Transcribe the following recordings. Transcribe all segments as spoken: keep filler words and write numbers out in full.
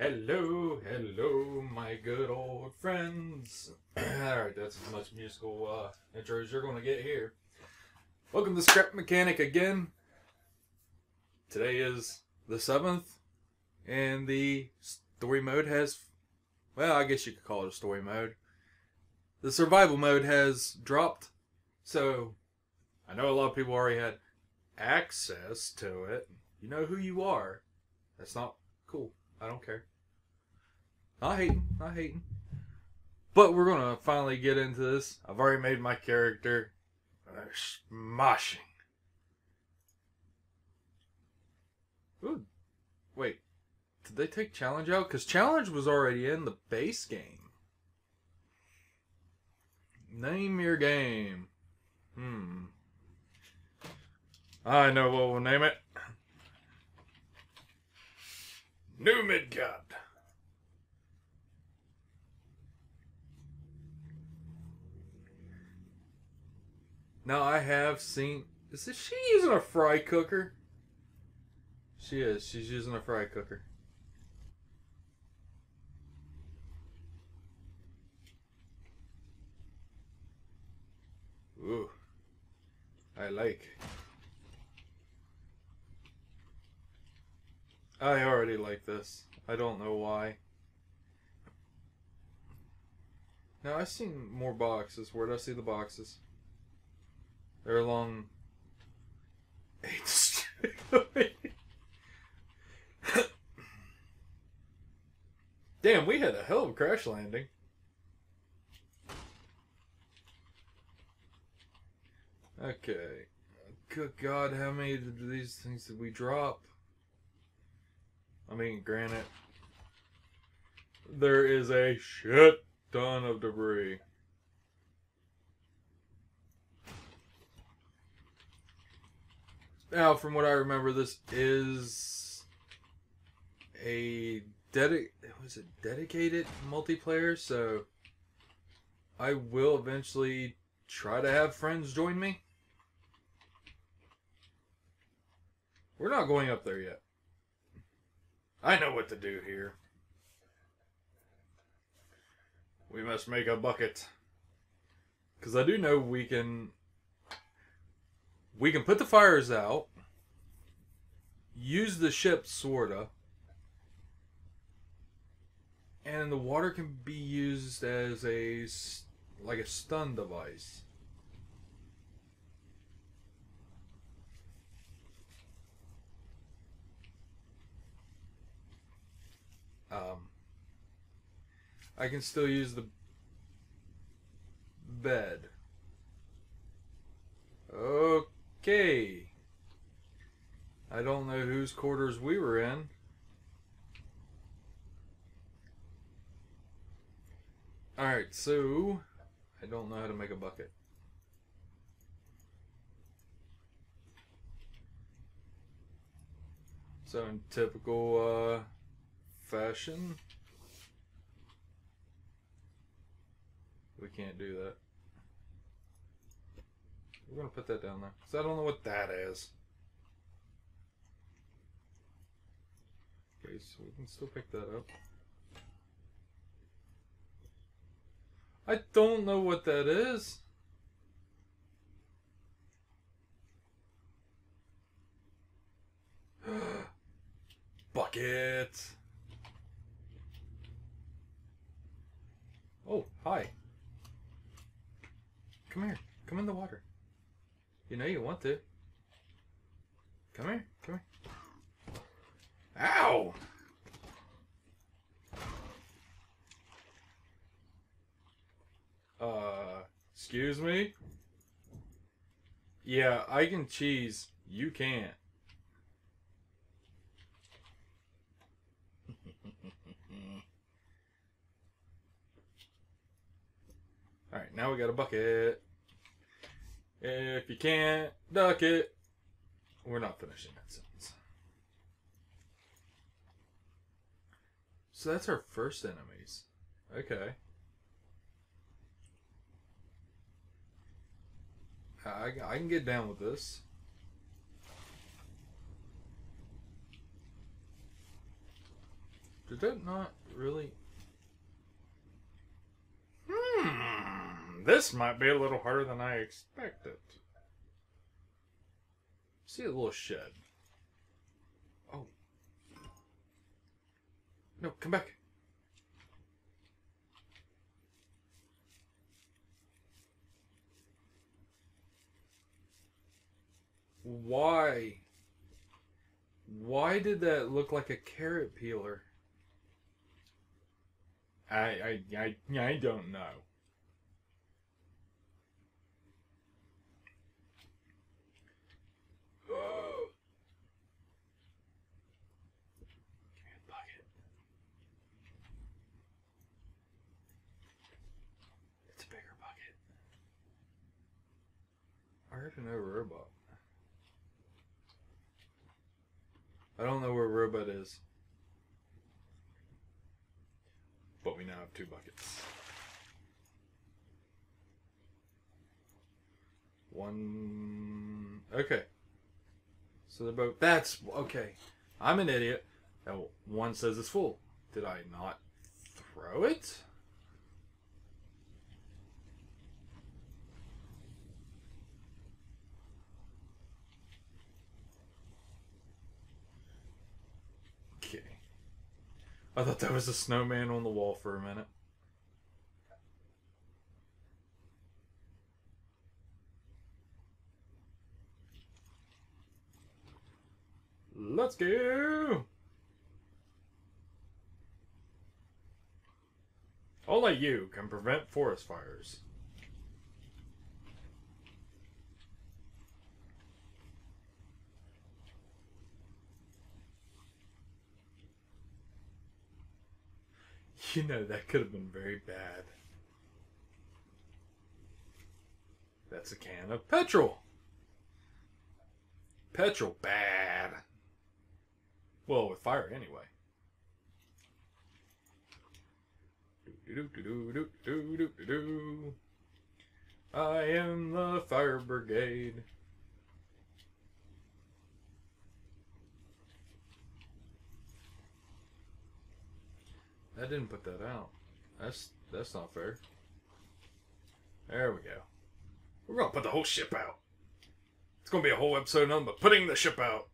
Hello, hello, my good old friends. Alright, that's as much musical uh, intro as you're going to get here. Welcome to Scrap Mechanic again. Today is the seventh, and the story mode has, well, I guess you could call it a story mode. The survival mode has dropped, so I know a lot of people already had access to it. You know who you are. That's not cool. I don't care. Not hating, not hating. But we're gonna finally get into this. I've already made my character. Uh, smashing. Ooh. Wait, did they take challenge out? Because challenge was already in the base game. Name your game. Hmm. I know what we'll name it. New Midgard. Now I have seen. Is this, she using a fry cooker? She is. She's using a fry cooker. Ooh, I like. I already like this. I don't know why. Now, I've seen more boxes. Where did I see the boxes? They're along eighth Street. Damn, we had a hell of a crash landing. Okay. Good God, how many of these things did we drop? I mean, granted, there is a shit ton of debris. Now, from what I remember, this is a dedic- was it dedicated multiplayer, so I will eventually try to have friends join me. We're not going up there yet. I know what to do here. We must make a bucket. Because I do know we can... We can put the fires out. Use the ship, sorta. And the water can be used as a... like a stun device. Um, I can still use the bed. Okay. I don't know whose quarters we were in. Alright, so I don't know how to make a bucket. So in typical, uh... fashion. We can't do that. We're going to put that down there. Because I don't know what that is. Okay, so we can still pick that up. I don't know what that is. Bucket. Oh, hi. Come here. Come in the water. You know you want to. Come here. Come here. Ow! Uh, excuse me? Yeah, I can cheese. You can't. Alright, now we got a bucket. If you can't duck it, we're not finishing that sentence. So that's our first enemies. Okay. I, I can get down with this. Did that not really? Hmm. This might be a little harder than I expected. See the little shed. Oh. No, come back. Why? Why did that look like a carrot peeler? I I I, I don't know. Oh. Give me a bucket. It's a bigger bucket. I heard an over robot. I don't know where Robot is. But we now have two buckets. One... Okay. So they're both... That's... Okay. I'm an idiot. Now, one says it's full. Did I not throw it? I thought that was a snowman on the wall for a minute. Let's go! Only you can prevent forest fires. You know, that could have been very bad. That's a can of petrol. Petrol, bad. Well, with fire anyway. I am the fire brigade. I didn't put that out. That's that's not fair. There we go. We're gonna put the whole ship out. It's gonna be a whole episode on but putting the ship out.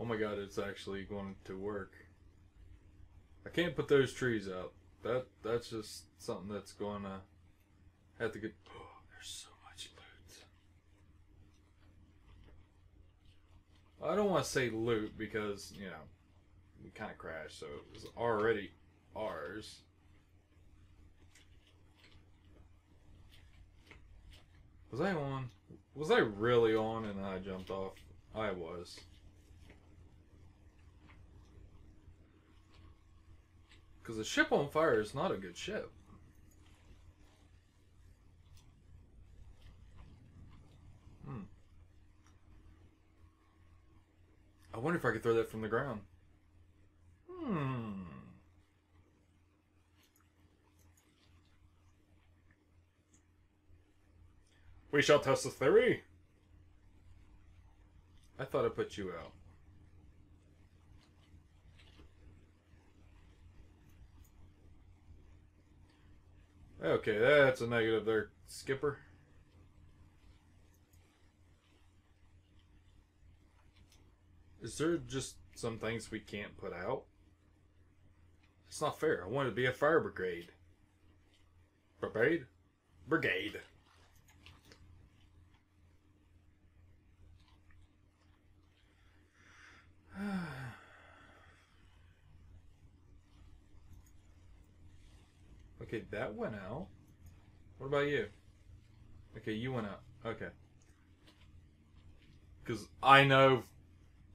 Oh my god, it's actually going to work. I can't put those trees out. That that's just something that's gonna have to get. Oh, there's so much loot. I don't want to say loot because you know we kind of crashed, so it was already ours. Was I on? Was I really on? And I jumped off. I was. Because a ship on fire is not a good ship. Hmm. I wonder if I could throw that from the ground. Hmm. We shall test the theory. I thought I put you out. Okay, that's a negative there, Skipper. Is there just some things we can't put out? It's not fair. I wanted to be a fire brigade. Brigade? Brigade. Okay, that went out. What about you? Okay, you went out. Okay. Because I know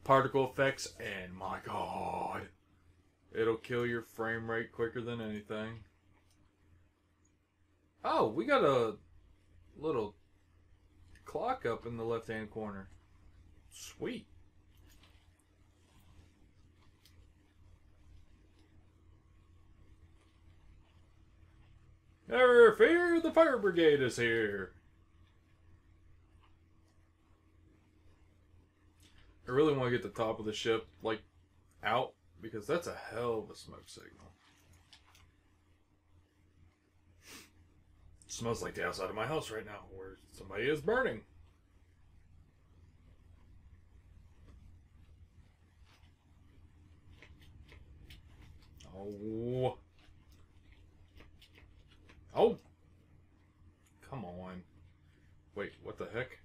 particle effects, and my god. It'll kill your frame rate quicker than anything. Oh, we got a little clock up in the left-hand corner. Sweet. Never fear, the fire brigade is here. I really want to get the top of the ship, like, out, because that's a hell of a smoke signal. It smells like the outside of my house right now, where somebody is burning. Oh. Oh. Come on. Wait, what the heck?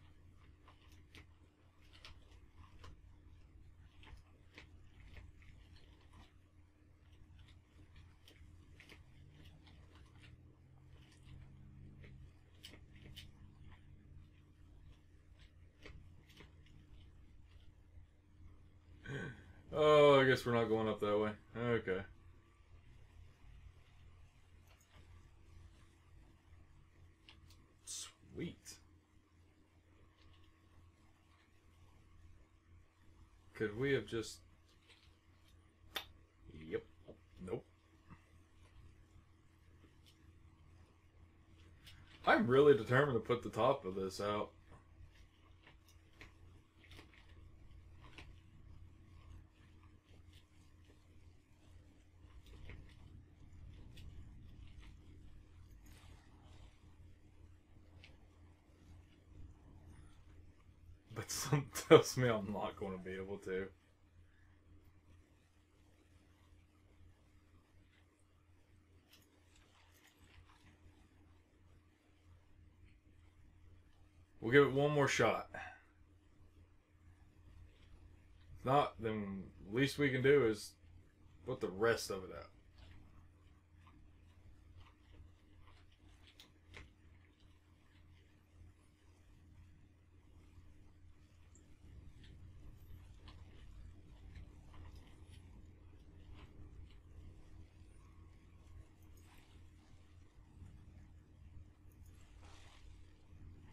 Oh, I guess we're not going up that way. Okay. Sweet. Could we have just... Yep. Nope. I'm really determined to put the top of this out. But something tells me I'm not going to be able to. We'll give it one more shot. If not, then the least we can do is put the rest of it out.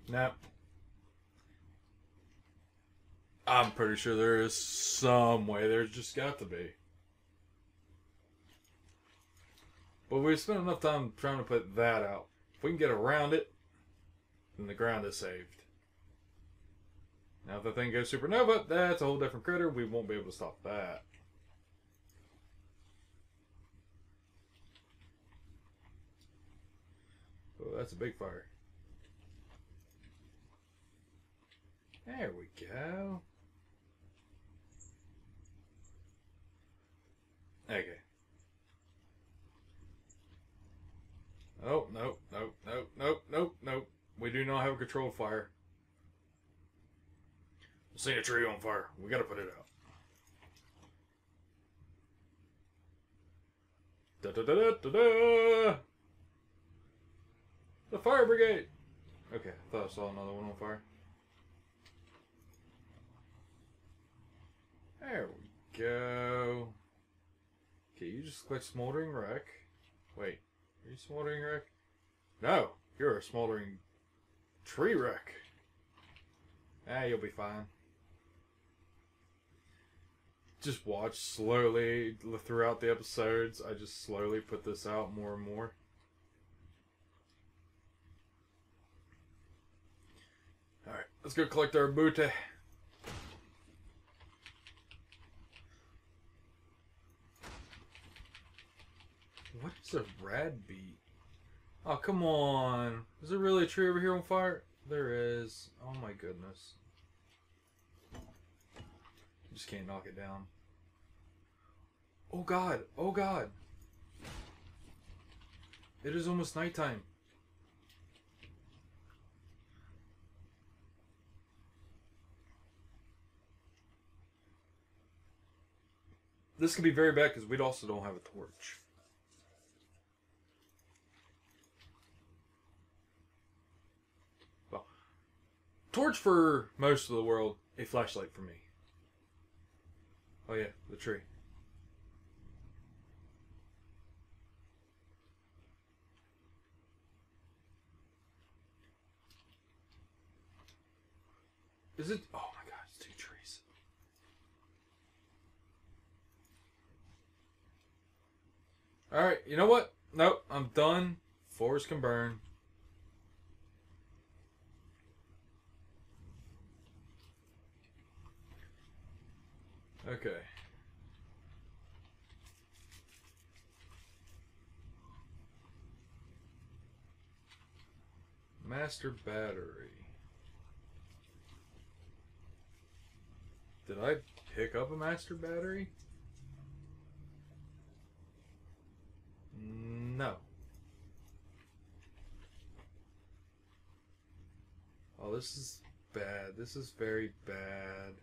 Nah. I'm pretty sure there is some way. There's just got to be. But we've spent enough time trying to put that out. If we can get around it, then the ground is saved. Now if the thing goes supernova, that's a whole different critter. We won't be able to stop that. Oh, that's a big fire. There we go. Okay. Oh, nope, nope, nope, nope, nope, nope. We do not have a controlled fire. We'll see a tree on fire. We gotta put it out. Da da da da da da! The fire brigade! Okay, I thought I saw another one on fire. There we go. Okay, you just click smoldering wreck. Wait, are you smoldering wreck? No, you're a smoldering tree wreck. Ah, you'll be fine. Just watch slowly throughout the episodes. I just slowly put this out more and more. Alright, let's go collect our booty. What is a rad bee? Oh, come on. Is there really a tree over here on fire? There is. Oh my goodness. I just can't knock it down. Oh god. Oh god. It is almost nighttime. This could be very bad because we also don't have a torch. Torch for most of the world, a flashlight for me. Oh yeah, the tree. Is it? Oh my god, it's two trees. Alright, you know what? Nope, I'm done. Forest can burn. Okay. Master battery. Did I pick up a master battery? No. Oh, this is bad. This is very bad.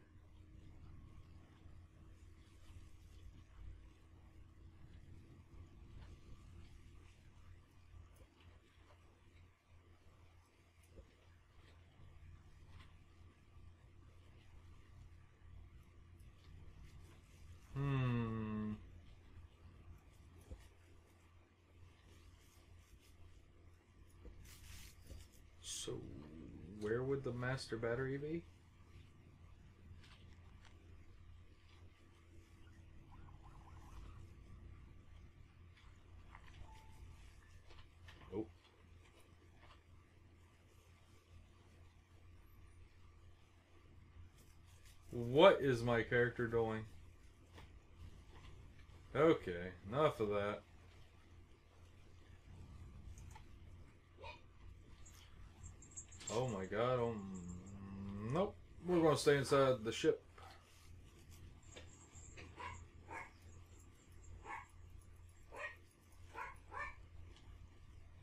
So where would the master battery be? Oh. What is my character doing? Okay, enough of that. Oh my god, um, nope. We're gonna stay inside the ship.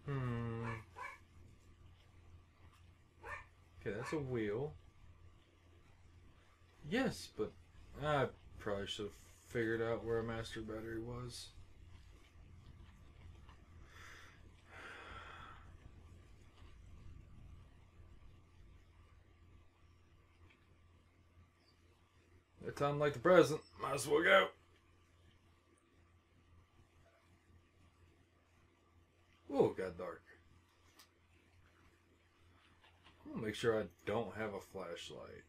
Hmm. Okay, that's a wheel. Yes, but I probably should have figured out where a master battery was. Time like the present, might as well go. Oh, it got dark. I'm gonna make sure I don't have a flashlight.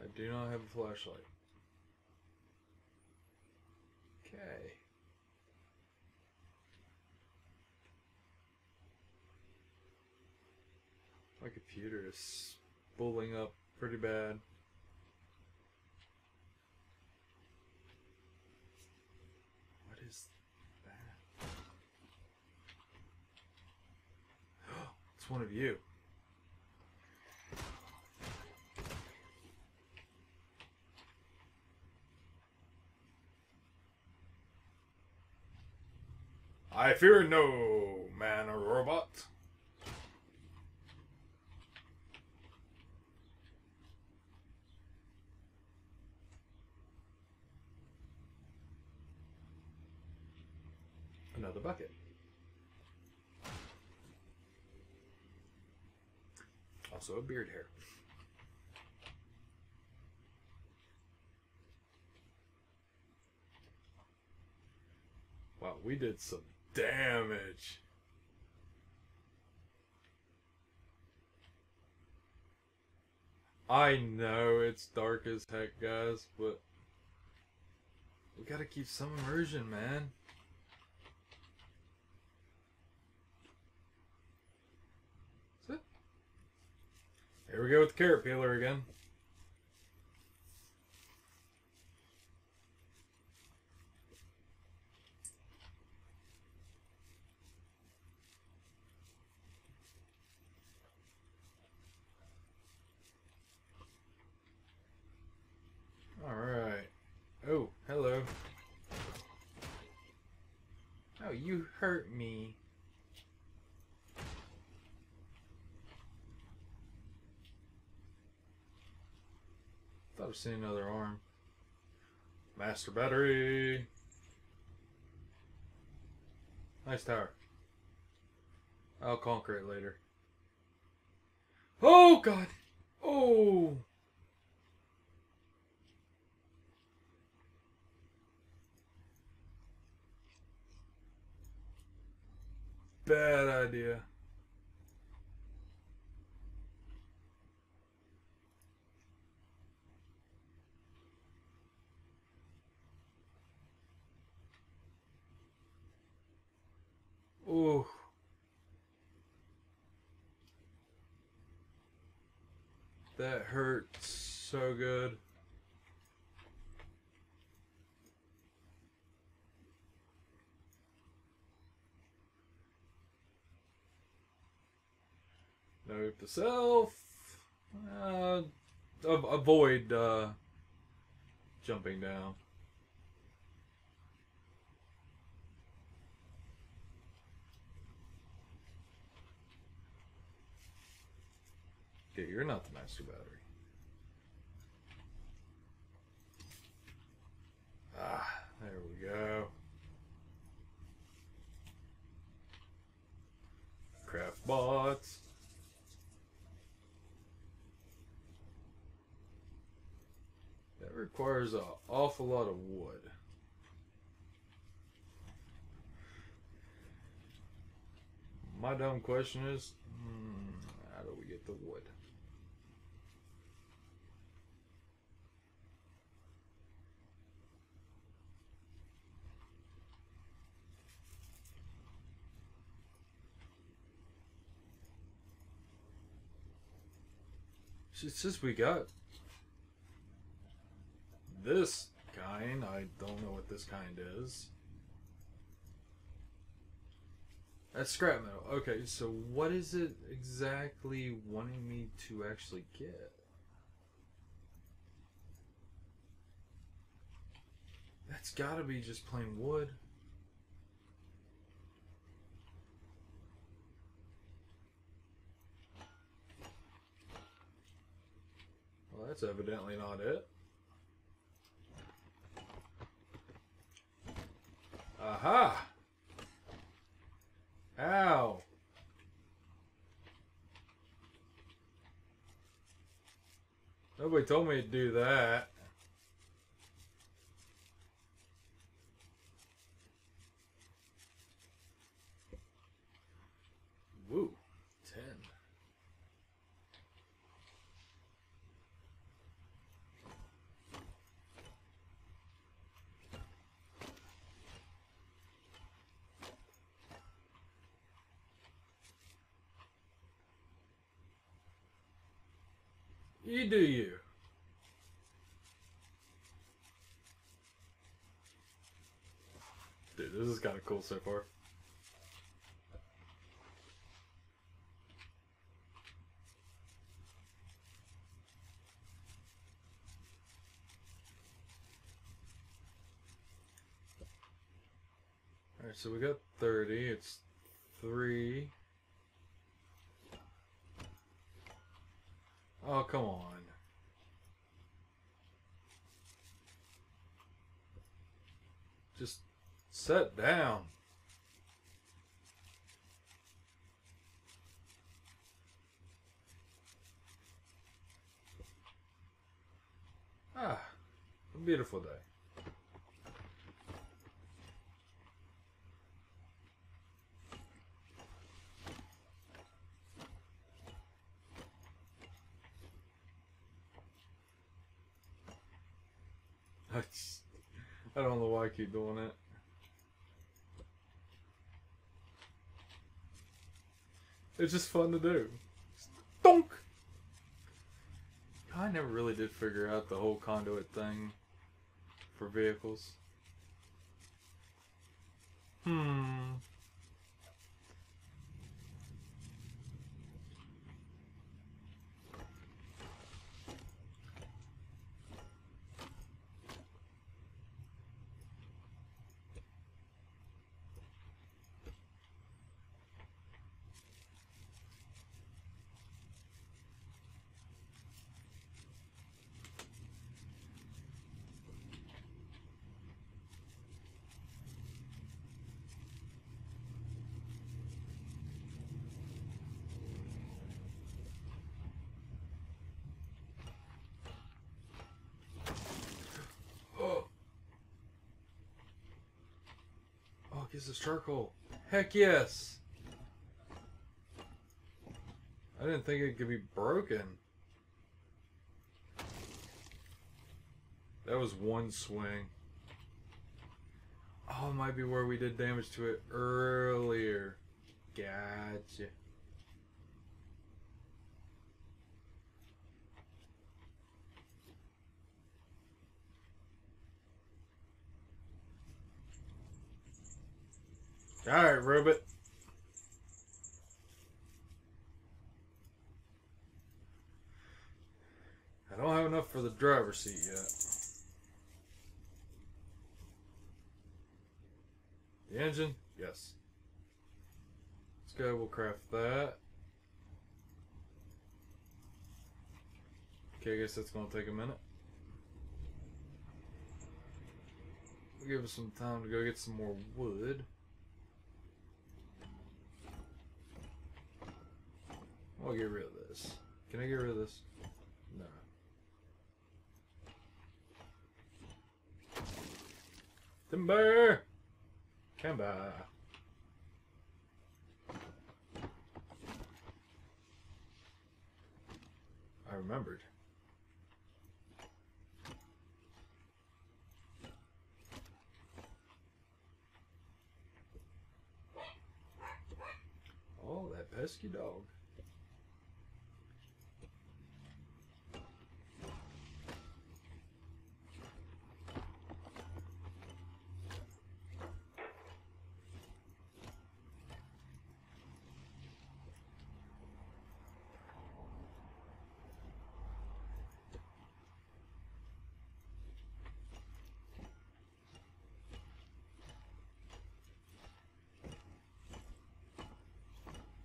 I do not have a flashlight. Okay. My computer is spooling up pretty bad. What is that? It's one of you. I fear no man or robot. Another bucket. Also a beard hair. Wow, we did some damage. I know it's dark as heck, guys, but we gotta keep some immersion, man. That's it. Here we go with the carrot peeler again. You hurt me. Thought I've seen another arm. Master battery. Nice tower. I'll conquer it later. Oh god. Oh. Bad idea. Oh. That hurts so good. Note to self. Uh, avoid uh, jumping down. Yeah, you're not the master battery. Ah, there we go. Craft bots. That requires an awful lot of wood. My dumb question is, hmm, how do we get the wood? Since we got this kind, I don't know what this kind is. That's scrap metal. Okay, so what is it exactly wanting me to actually get? That's gotta be just plain wood. Well, that's evidently not it. Aha! Ow! Nobody told me to do that. Woo! Ten. You do you. Dude, this is kind of cool so far. Alright, so we got thirty. It's three. Oh, come on. Just sit down. Ah, a beautiful day. I, just, I don't know why I keep doing it. It's just fun to do. Donk! I never really did figure out the whole conduit thing for vehicles. Hmm. Is this charcoal? Heck yes! I didn't think it could be broken. That was one swing. Oh, might be where we did damage to it earlier. Gotcha. Alright, Robot. I don't have enough for the driver's seat yet. The engine? Yes. Let's go, we'll craft that. Okay, I guess that's going to take a minute. We'll give us some time to go get some more wood. I'll get rid of this. Can I get rid of this? No. Timber! Timber! I remembered. Oh, that pesky dog.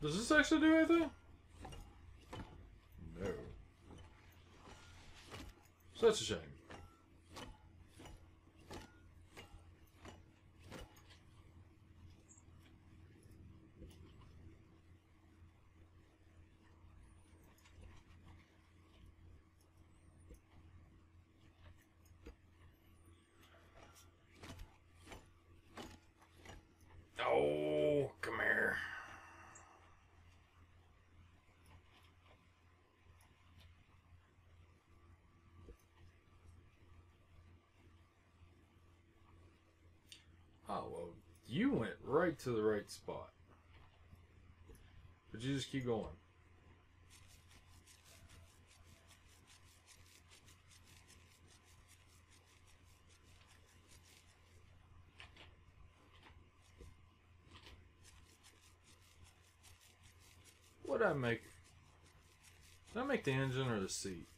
Does this actually do anything? No. Such a shame. Oh, well, you went right to the right spot. But you just keep going. What'd I make? Did I make the engine or the seat?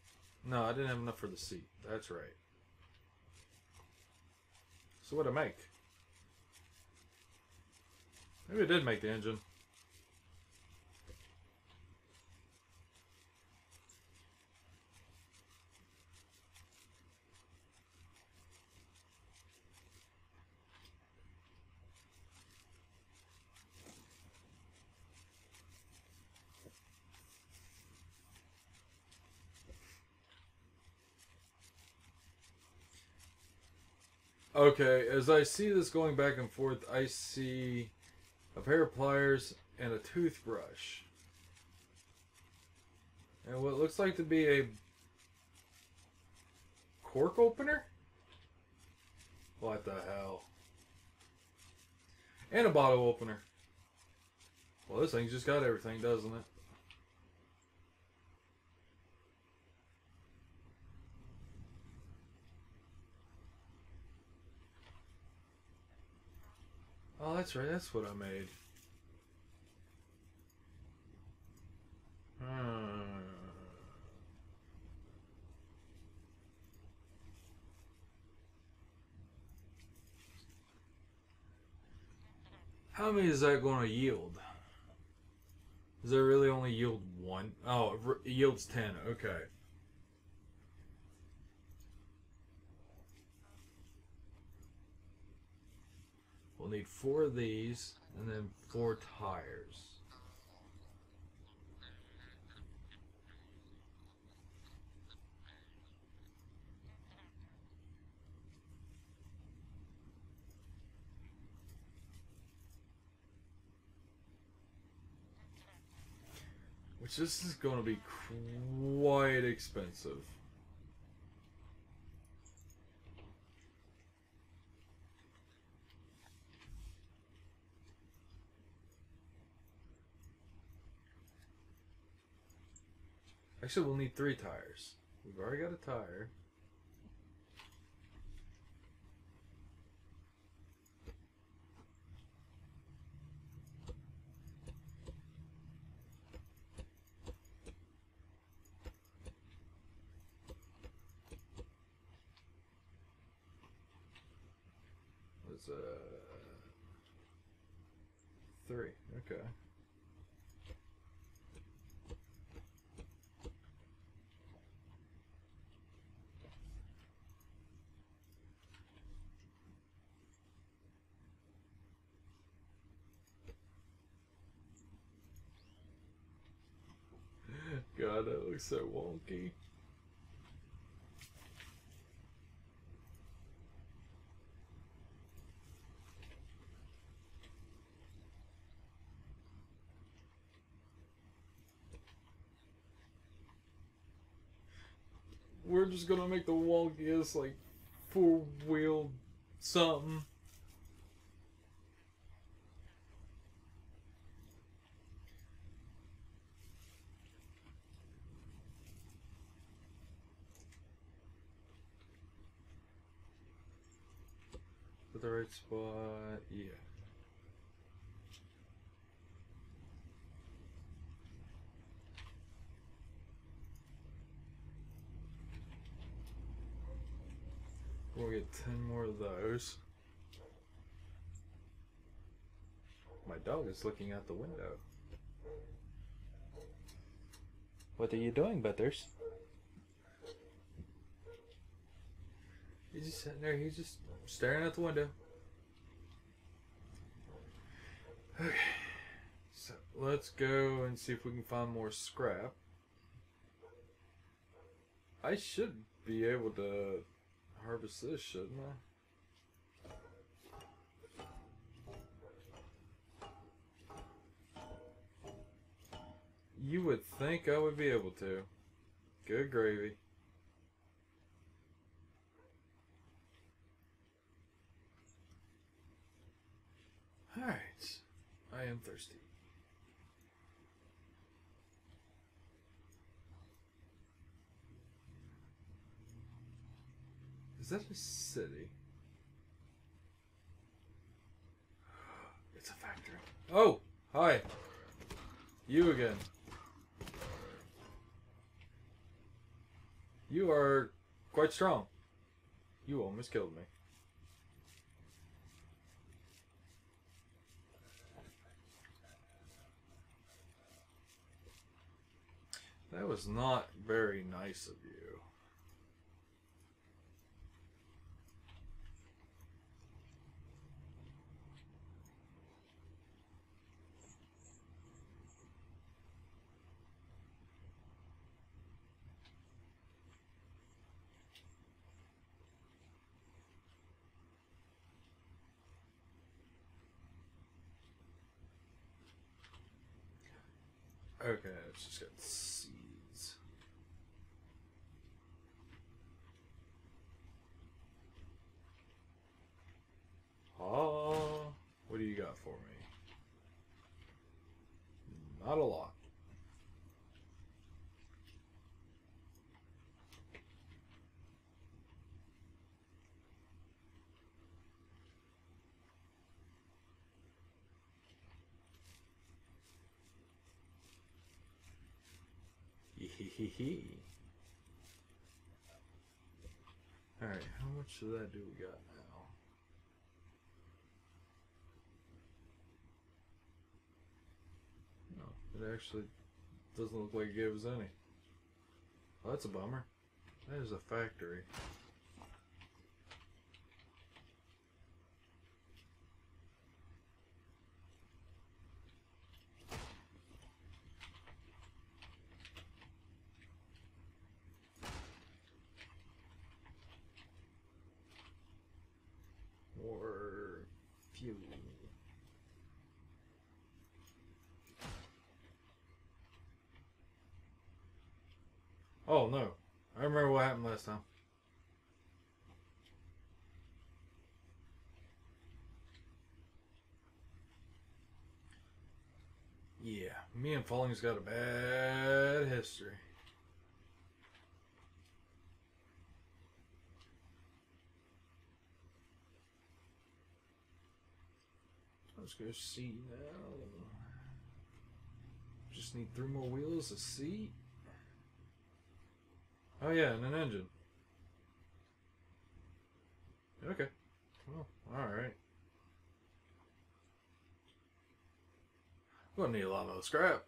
No, I didn't have enough for the seat. That's right. So what'd I make? Maybe it did make the engine. Okay, as I see this going back and forth, I see a pair of pliers and a toothbrush. And what looks like to be a cork opener? What the hell? And a bottle opener. Well, this thing's just got everything, doesn't it? Oh, that's right. That's what I made. Hmm. How many is that going to yield? Does it really only yield one? Oh, it yields ten. Okay. We'll need four of these, and then four tires. Which this is going to be quite expensive. Actually, we'll need three tires. We've already got a tire. It's uh three. Okay. God, that looks so wonky. We're just gonna make the wonkiest, like, four-wheel something. Is that the right spot? Yeah. We'll get ten more of those. My dog is looking out the window. What are you doing, Butters? He's just sitting there, he's just staring out the window. Okay, so let's go and see if we can find more scrap. I should be able to harvest this, shouldn't I? You would think I would be able to. Good gravy. Alright. I am thirsty. Is that a city? It's a factory. Oh! Hi! You again. You are quite strong. You almost killed me. That was not very nice of you. Okay, let's just get seeds. Oh, what do you got for me? Not a lot. Alright, how much of that do we got now? No, it actually doesn't look like it gave us any. Well, that's a bummer. That is a factory. Oh no, I remember what happened last time. Yeah, me and Falling's got a bad history. Let's go C L. Just need three more wheels, a seat. Oh yeah, and an engine. Okay. Well, alright. Gonna need a lot of scrap.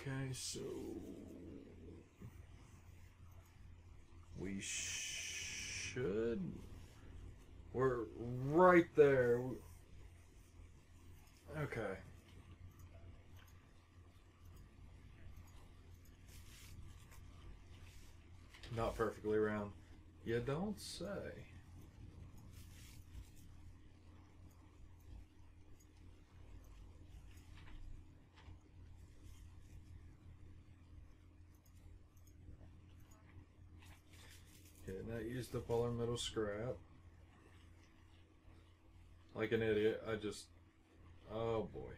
Okay, so we should, we're right there. Okay. Not perfectly round. You don't say. Now use the polar metal scrap. Like an idiot, I just... Oh boy.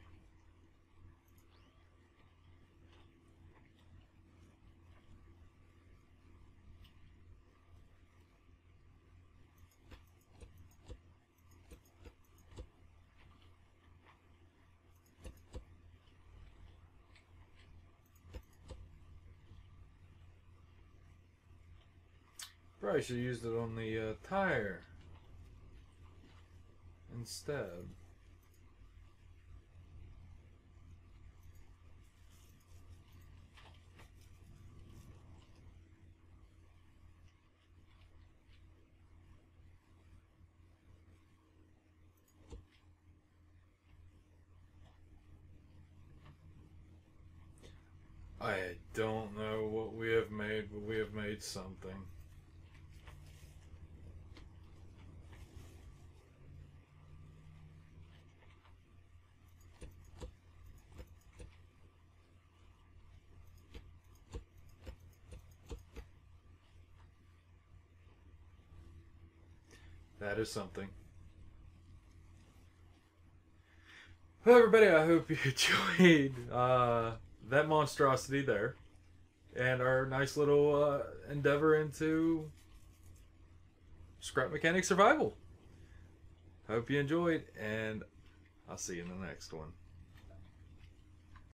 Probably should have used it on the uh, tire instead. I don't know what we have made, but we have made something. That is something. Well, everybody, I hope you enjoyed uh, that monstrosity there. And our nice little uh, endeavor into Scrap Mechanic Survival. Hope you enjoyed, and I'll see you in the next one.